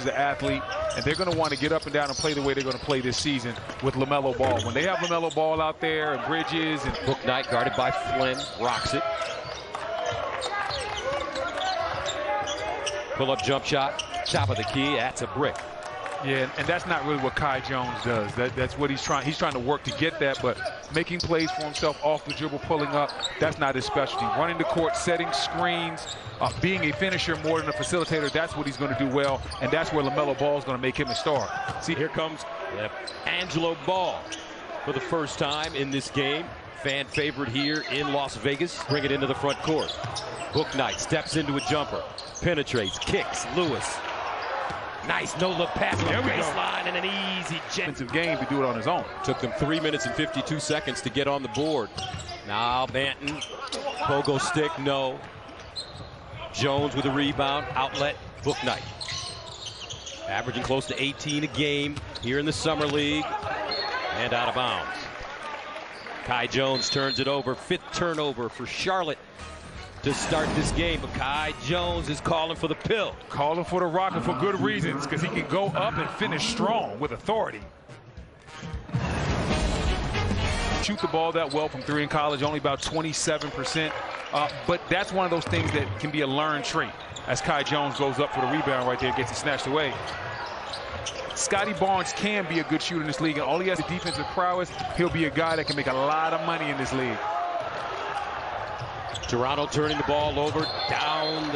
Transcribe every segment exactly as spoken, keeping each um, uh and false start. is an athlete, and they're going to want to get up and down and play the way they're going to play this season with LaMelo Ball. When they have LaMelo Ball out there and Bridges and Bouknight, guarded by Flynn, rocks it. Pull-up jump shot, top of the key, that's a brick. Yeah, and that's not really what Kai Jones does. That, that's what he's trying. He's trying to work to get that, but making plays for himself off the dribble, pulling up, that's not his specialty. Running the court, setting screens, uh, being a finisher more than a facilitator, that's what he's going to do well, and that's where LaMelo Ball is going to make him a star. See, here comes yep. Angelo Ball for the first time in this game. Fan favorite here in Las Vegas. Bring it into the front court. Bouknight steps into a jumper, penetrates, kicks, Lewis. Nice no-look pass on the baseline and an easy defensive game to do it on his own. Took them three minutes and fifty-two seconds to get on the board. Now Banton, pogo stick, no. Jones with a rebound, outlet, Bouknight. Averaging close to eighteen a game here in the Summer League and out of bounds. Kai Jones turns it over, fifth turnover for Charlotte to start this game, but Kai Jones is calling for the pill. Calling for the rocket for good reasons, because he can go up and finish strong with authority. Shoot the ball that well from three in college, only about twenty-seven percent. Uh, but that's one of those things that can be a learned trait. As Kai Jones goes up for the rebound right there, gets it snatched away. Scottie Barnes can be a good shooter in this league, and all he has is defensive prowess. He'll be a guy that can make a lot of money in this league. Toronto turning the ball over, down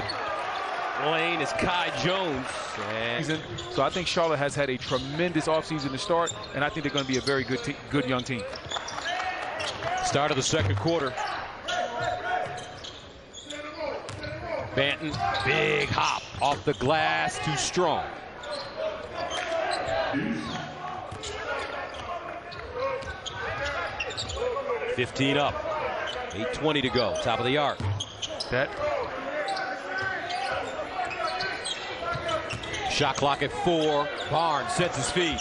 the lane is Kai Jones. And so I think Charlotte has had a tremendous offseason to start, and I think they're going to be a very good, good young team. Start of the second quarter. Banton, big hop off the glass, too strong. fifteen up. eight twenty to go, top of the arc. That shot clock at four. Barnes sets his feet.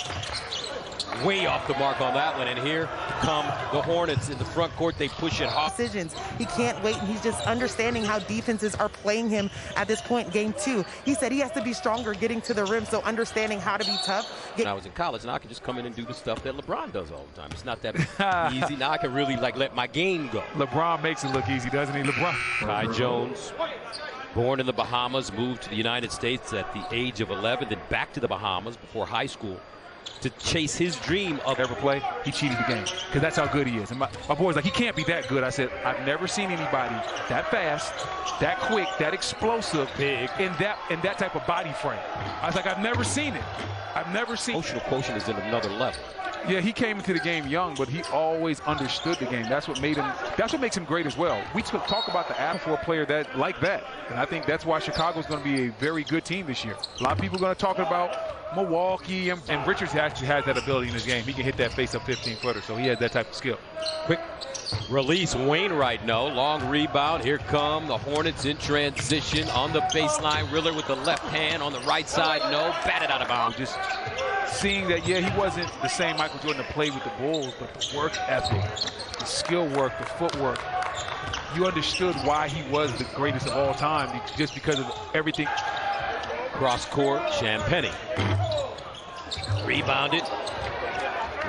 Way off the mark on that one, and here come the Hornets in the front court. They push it hard. Decisions. He can't wait, and he's just understanding how defenses are playing him at this point, game two. He said he has to be stronger getting to the rim, so understanding how to be tough. Get when I was in college, and I could just come in and do the stuff that LeBron does all the time. It's not that easy. Now I can really, like, let my game go. LeBron makes it look easy, doesn't he, LeBron? Kai Jones, born in the Bahamas, moved to the United States at the age of eleven, then back to the Bahamas before high school to chase his dream of ever play. He cheated the game because that's how good he is. And my, my boy's like, he can't be that good. I said, I've never seen anybody that fast, that quick, that explosive, big, in that in that type of body frame. I was like, I've never seen it. I've never seen. Emotional quotient is at another level. Yeah, he came into the game young, but he always understood the game. That's what made him. That's what makes him great as well. We talk about the app for a player that like that, and I think that's why Chicago's going to be a very good team this year. A lot of people are going to talk about Milwaukee, and, and Richards actually has that ability in his game. He can hit that face-up fifteen-footer, so he has that type of skill. Quick release, Wainwright, no. Long rebound. Here come the Hornets in transition on the baseline. Riller with the left hand on the right side, no. Batted out of bounds. Just seeing that, yeah, he wasn't the same Michael Jordan to play with the Bulls, but the work ethic, the skill work, the footwork. You understood why he was the greatest of all time, just because of everything. Cross court, Champeny. Rebounded.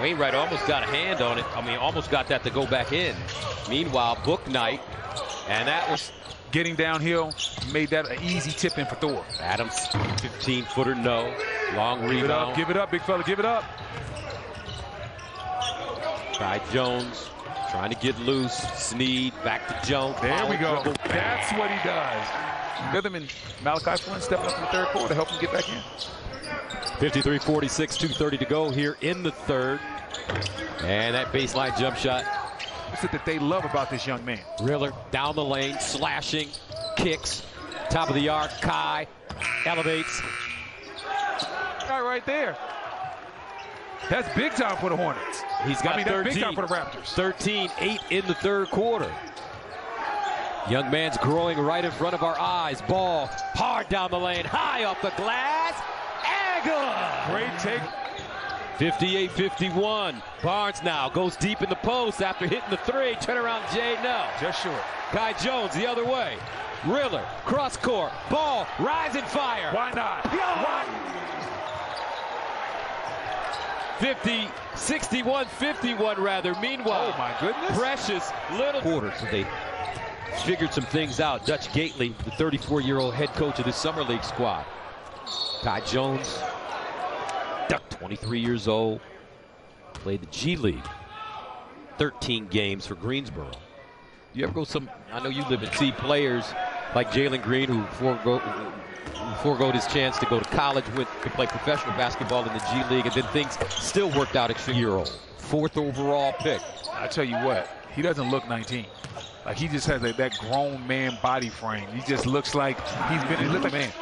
Wainwright almost got a hand on it. I mean, almost got that to go back in. Meanwhile, Bouknight, and that was getting downhill, made that an easy tip in for Thor. Adams, fifteen-footer, no. Long rebound. Give it up, give it up, big fella, give it up. Ty Jones trying to get loose. Sneed, back to Jones. There we go. Dribble. That's what he does. Rhythm and Malachi Flynn stepping up in the third quarter to help him get back in. fifty-three forty-six, two thirty to go here in the third. And that baseline jump shot. What's it that they love about this young man? Riller down the lane, slashing, kicks, top of the arc. Kai elevates. Guy right there. That's big time for the Hornets. He's got I mean, thirteen. That's big time for the Raptors. thirteen eight in the third quarter. Young man's growing right in front of our eyes. Ball hard down the lane, high off the glass. Good. Great take. fifty-eight fifty-one. Barnes now goes deep in the post after hitting the three. Turnaround Jay, no. Just short. Kai Jones the other way. Riller, cross court, ball, rise and fire. Why not? Yo! Why? fifty, sixty-one fifty-one rather. Meanwhile, oh my goodness. Precious little quarter, so they figured some things out. Dutch Gately, the thirty-four-year-old head coach of the Summer League squad. Kai Jones, Duck, twenty-three years old, played the G League, thirteen games for Greensboro. You ever go some, I know you live and see players like Jalen Green who forego, foregoed his chance to go to college, went to play professional basketball in the G League, and then things still worked out at three-year-old. Fourth overall pick. I tell you what, he doesn't look nineteen. Like, he just has a, that grown man body frame. He just looks like he's been a little man.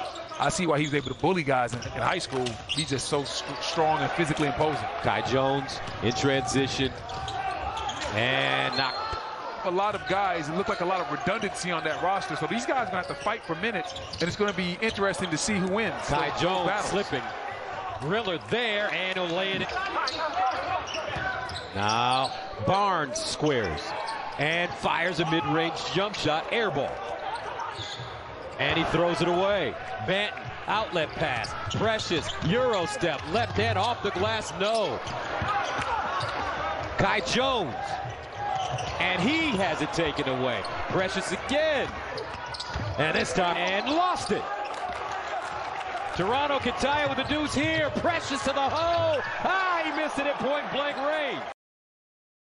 I see why he was able to bully guys in, in high school. He's just so st strong and physically imposing. Kai Jones in transition and knocked. A lot of guys, it looked like a lot of redundancy on that roster. So these guys are going to have to fight for minutes, and it's going to be interesting to see who wins. Kai so, Jones battles. Slipping. Riller there, and he'll lay it in. Now Barnes squares and fires a mid-range jump shot, air ball. And he throws it away. Banton, outlet pass. Precious, Eurostep, left hand off the glass, no. Kai Jones. And he has it taken away. Precious again. And this time, and lost it. Toronto can tie it with the deuce here. Precious to the hole. Ah, he missed it at point blank range.